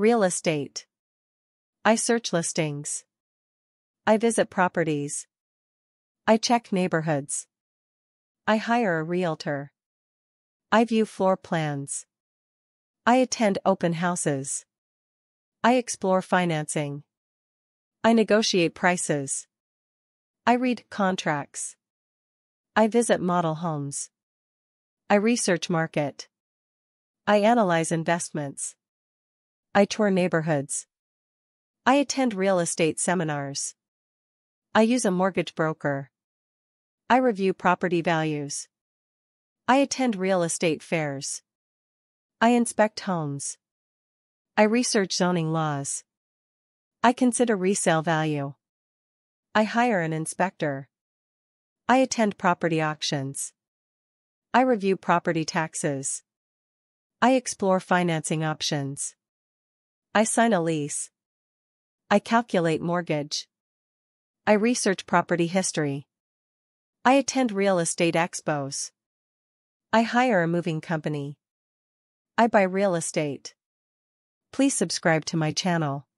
Real estate. I search listings. I visit properties. I check neighborhoods. I hire a realtor. I view floor plans. I attend open houses. I explore financing. I negotiate prices. I read contracts. I visit model homes. I research market. I analyze investments. I tour neighborhoods. I attend real estate seminars. I use a mortgage broker. I review property values. I attend real estate fairs. I inspect homes. I research zoning laws. I consider resale value. I hire an inspector. I attend property auctions. I review property taxes. I explore financing options. I sign a lease. I calculate mortgage. I research property history. I attend real estate expos. I hire a moving company. I buy real estate. Please subscribe to my channel.